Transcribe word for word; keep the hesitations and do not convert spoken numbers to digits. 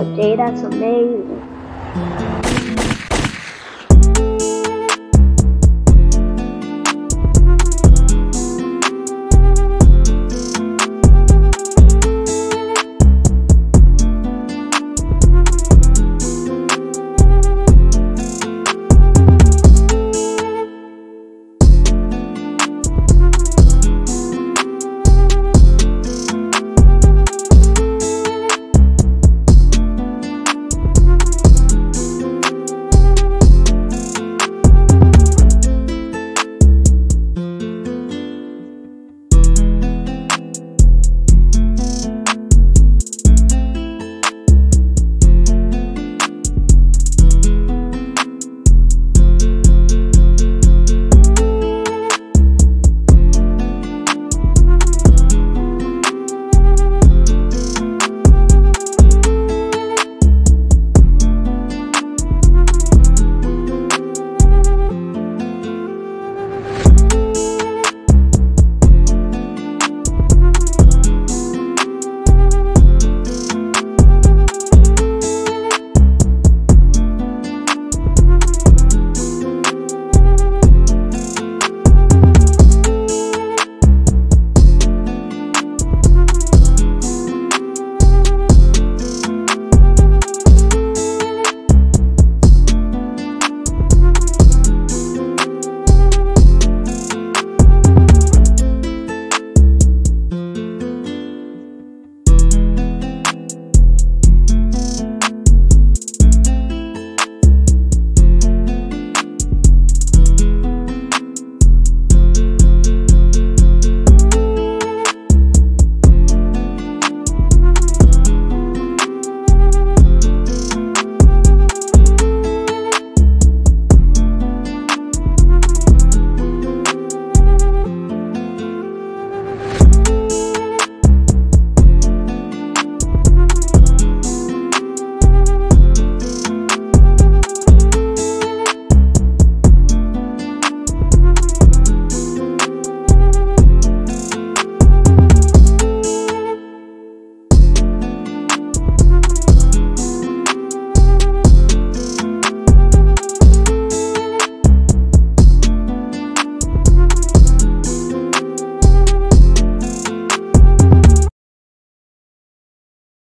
your day. That's amazing.